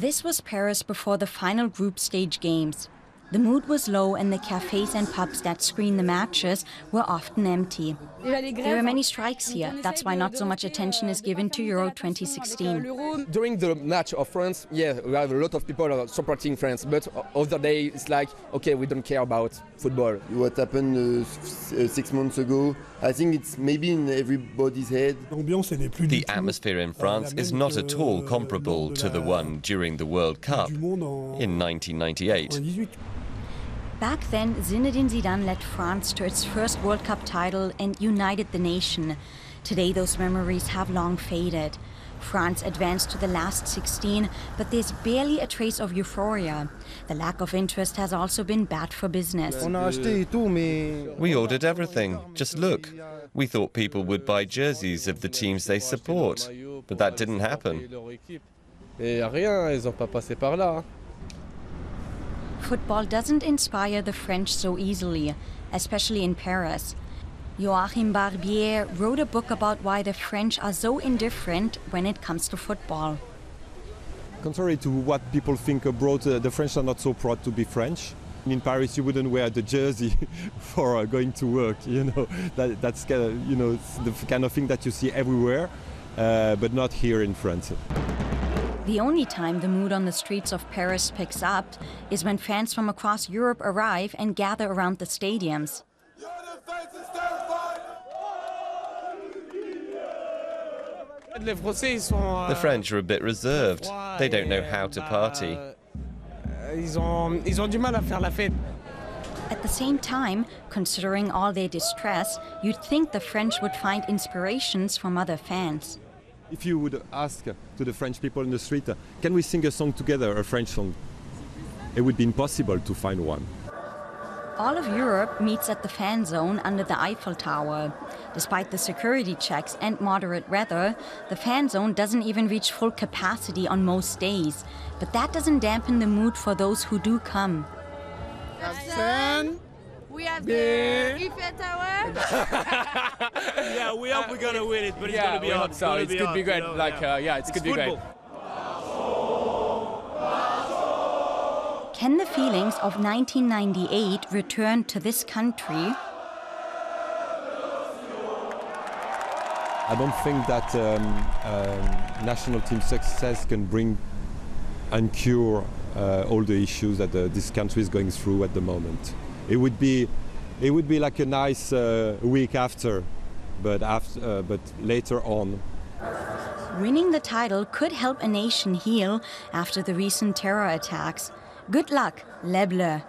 This was Paris before the final group stage games. The mood was low and the cafes and pubs that screened the matches were often empty. There were many strikes here, that's why not so much attention is given to Euro 2016. During the match of France, yeah, we have a lot of people supporting France, but other day it's like, okay, we don't care about football. What happened 6 months ago, I think it's maybe in everybody's head. The atmosphere in France is not at all comparable to the one during the World Cup in 1998. Back then, Zinedine Zidane led France to its first World Cup title and united the nation. Today, those memories have long faded. France advanced to the last 16, but there's barely a trace of euphoria. The lack of interest has also been bad for business. We ordered everything. Just look. We thought people would buy jerseys of the teams they support, but that didn't happen. Football doesn't inspire the French so easily, especially in Paris. Joachim Barbier wrote a book about why the French are so indifferent when it comes to football. Contrary to what people think abroad, the French are not so proud to be French. In Paris, you wouldn't wear the jersey for going to work. You know, that's kind of, you know, it's the kind of thing that you see everywhere, but not here in France. The only time the mood on the streets of Paris picks up is when fans from across Europe arrive and gather around the stadiums. The French are a bit reserved. They don't know how to party. At the same time, considering all their distress, you'd think the French would find inspirations from other fans. If you would ask to the French people in the street, can we sing a song together, a French song? It would be impossible to find one. All of Europe meets at the fan zone under the Eiffel Tower. Despite the security checks and moderate weather, the fan zone doesn't even reach full capacity on most days. But that doesn't dampen the mood for those who do come. We have the Eiffel Tower. Yeah, we hope we're going to win it, but yeah, it's going to be hard. So it could be great. It could be great. Can the feelings of 1998 return to this country? I don't think that national team success can bring and cure all the issues that this country is going through at the moment. It would be like a nice week after, but later on. Winning the title could help a nation heal after the recent terror attacks. Good luck, Les Bleus.